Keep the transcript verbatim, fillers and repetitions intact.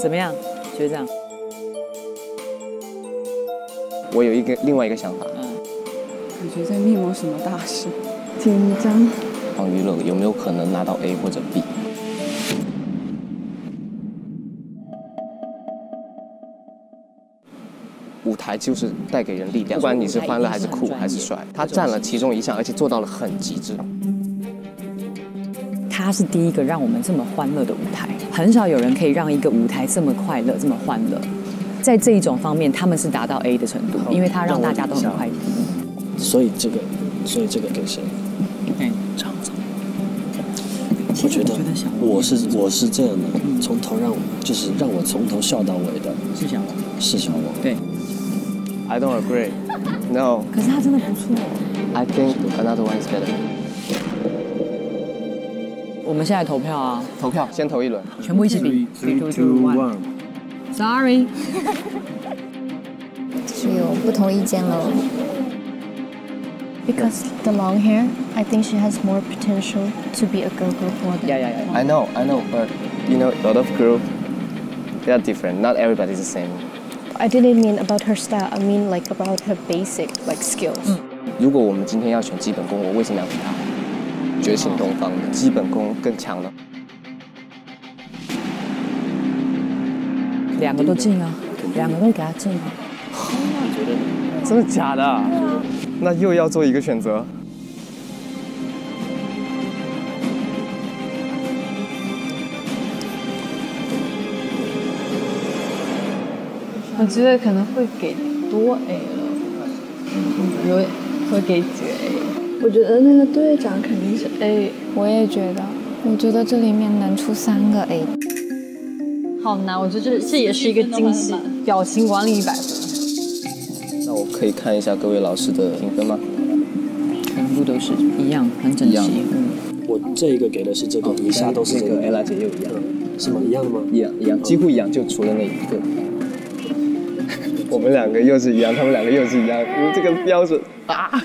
怎么样，学长？我有一个另外一个想法，嗯，感觉在密谋什么大事，紧张。王娱乐有没有可能拿到 A 或者 B？ 舞台就是带给人力量，不管你是欢乐还是酷还是帅，他占了其中一项，而且做到了很极致。他是第一个让我们这么欢乐的舞台，很少有人可以让一个舞台这么快乐、这么欢乐。在这一种方面，他们是达到 A 的程度，因为他让大家都很快乐。所以这个，所以这个给谁？哎，厂长，我觉得我是我是这样的，从头让就是让我从头笑到尾的是小王，是小王，对。 I don't agree. No. 可是他真的不错。I think another one is better. 我们现在投票啊！投票，先投一轮，全部一起比。three, two, one. Sorry. 是有不同意见喽。Because the long hair, I think she has more potential to be a girl group model. Yeah, yeah, yeah. I know, I know, but you know, a lot of girls, they are different. Not everybody is the same. I didn't mean about her style. I mean like about her basic like skills. 如果我们今天要选基本功，我为什么要给她？觉醒东方的基本功更强了。两个都进啊，两个都给她进啊。真的假的？那又要做一个选择。我觉得可能会给多 A 了，有会给几 A？ 我觉得那个队长肯定是 A， 我也觉得，我觉得这里面能出三个 A， 好难，我觉得这这也是一个惊喜。表情管理一百分。那我可以看一下各位老师的评分吗？全部都是一样，很整齐。嗯，我这个给的是这个，以下都是这个。艾拉姐又一样，是吗？一样的吗？一样一样，几乎一样，就除了那一个。 我们两个又是一样，他们两个又是一样，这个标准啊！